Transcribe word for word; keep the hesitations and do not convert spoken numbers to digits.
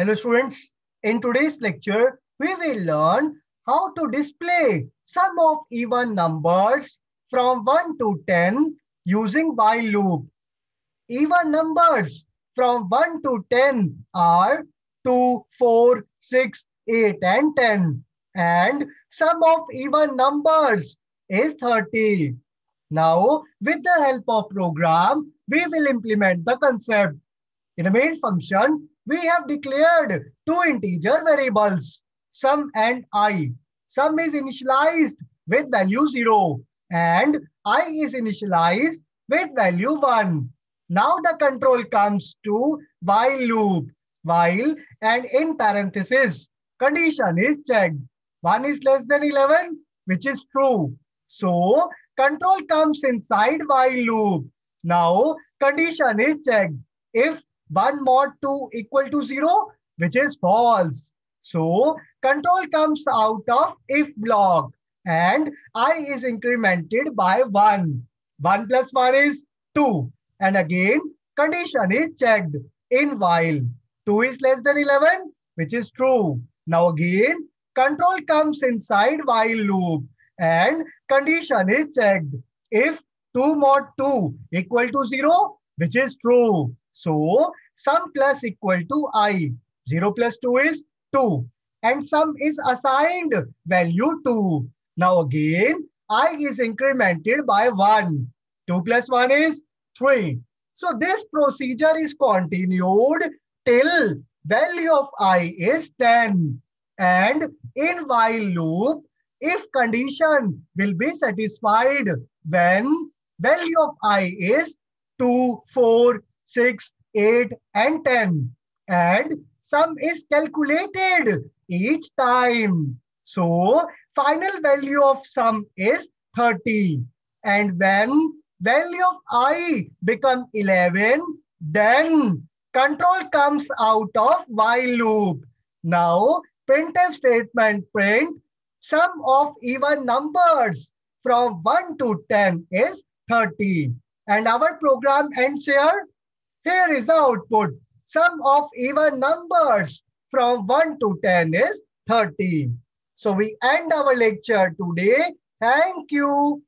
Hello students, in today's lecture, we will learn how to display sum of even numbers from one to ten using while loop. Even numbers from one to ten are two, four, six, eight and ten. And sum of even numbers is thirty. Now, with the help of program, we will implement the concept. In the main function, we have declared two integer variables, sum and I. Sum is initialized with value zero and I is initialized with value one. Now the control comes to while loop. While and in parenthesis, condition is checked. one is less than eleven, which is true. So control comes inside while loop. Now condition is checked. If one mod two equal to zero, which is false. So control comes out of if block and I is incremented by one. one plus one is two. And again, condition is checked in while. two is less than eleven, which is true. Now again, control comes inside while loop and condition is checked. If two mod two equal to zero, which is true. So sum plus equal to I. zero plus two is two. And sum is assigned value two. Now again, I is incremented by one. two plus one is three. So this procedure is continued till value of I is ten. And in while loop, if condition will be satisfied when value of I is two, four, six, eight and ten, and sum is calculated each time. So final value of sum is thirty, and when value of I become eleven, then control comes out of while loop. Now printf statement print sum of even numbers from one to ten is thirty, and our program ends here. Here is the output. Sum of even numbers from one to ten is thirty. So we end our lecture today. Thank you.